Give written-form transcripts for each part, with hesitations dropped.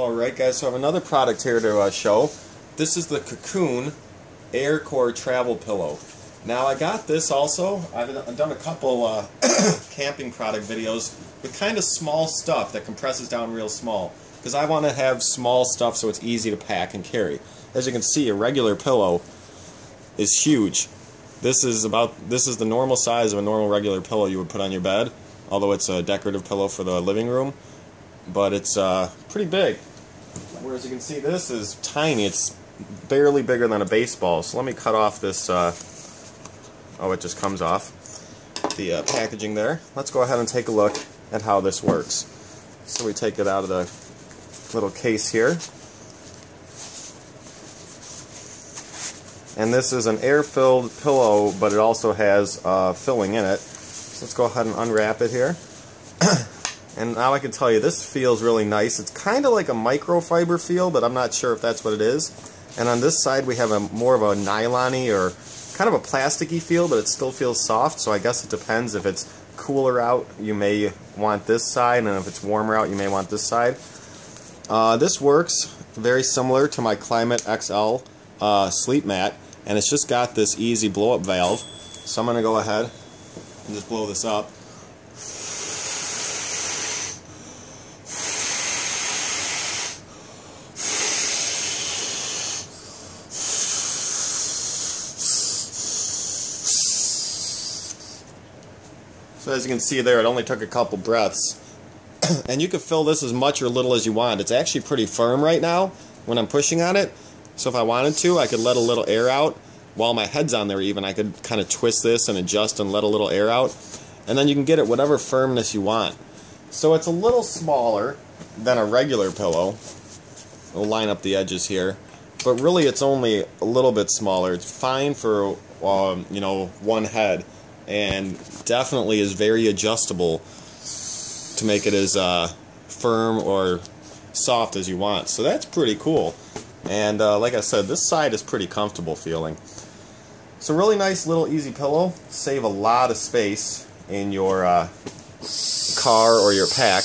Alright guys, so I have another product here to show. This is the Cocoon Air-Core Travel Pillow. Now I got this also, I've done a couple camping product videos with kind of small stuff that compresses down real small, because I want to have small stuff so it's easy to pack and carry. As you can see, a regular pillow is huge. This is the normal size of a normal regular pillow you would put on your bed, although it's a decorative pillow for the living room, but it's pretty big. Whereas you can see this is tiny, it's barely bigger than a baseball. So let me cut off this, oh, it just comes off the packaging there. Let's go ahead and take a look at how this works. So we take it out of the little case here. And this is an air-filled pillow, but it also has filling in it. So let's go ahead and unwrap it here. And now I can tell you, this feels really nice. It's kind of like a microfiber feel, but I'm not sure if that's what it is. And on this side we have a more of a nylon-y or kind of a plasticky feel, but it still feels soft, so I guess it depends. If it's cooler out, you may want this side, and if it's warmer out, you may want this side. This works very similar to my Climate XL sleep mat, and it's just got this easy blow-up valve. So I'm going to go ahead and just blow this up. So as you can see there, it only took a couple breaths. And you can fill this as much or little as you want. It's actually pretty firm right now when I'm pushing on it. So if I wanted to, I could let a little air out while my head's on there even. I could kind of twist this and adjust and let a little air out. And then you can get it whatever firmness you want. So it's a little smaller than a regular pillow. We'll line up the edges here. But really it's only a little bit smaller. It's fine for, you know, one head. And definitely is very adjustable to make it as firm or soft as you want. So that's pretty cool. And like I said, this side is pretty comfortable feeling. It's a really nice little easy pillow. Save a lot of space in your car or your pack.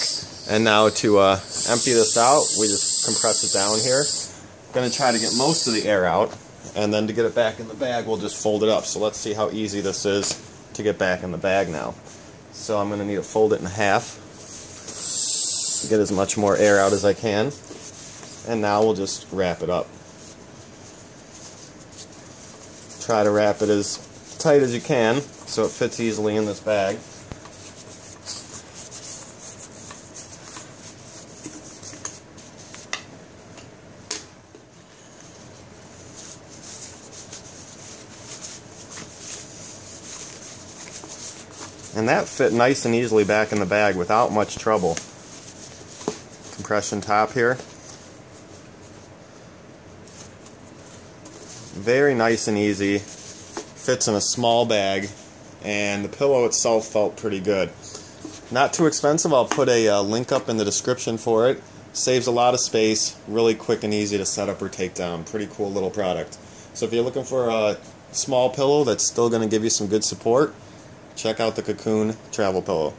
And now to empty this out, we just compress it down here. I'm going to try to get most of the air out. And then to get it back in the bag, we'll just fold it up. So let's see how easy this is to get back in the bag now. So I'm going to need to fold it in half to get as much more air out as I can. And now we'll just wrap it up. Try to wrap it as tight as you can so it fits easily in this bag. And that fit nice and easily back in the bag without much trouble. Compression top here. Very nice and easy. Fits in a small bag. And the pillow itself felt pretty good. Not too expensive. I'll put a link up in the description for it. Saves a lot of space. Really quick and easy to set up or take down. Pretty cool little product. So if you're looking for a small pillow that's still going to give you some good support, check out the Cocoon Travel Pillow.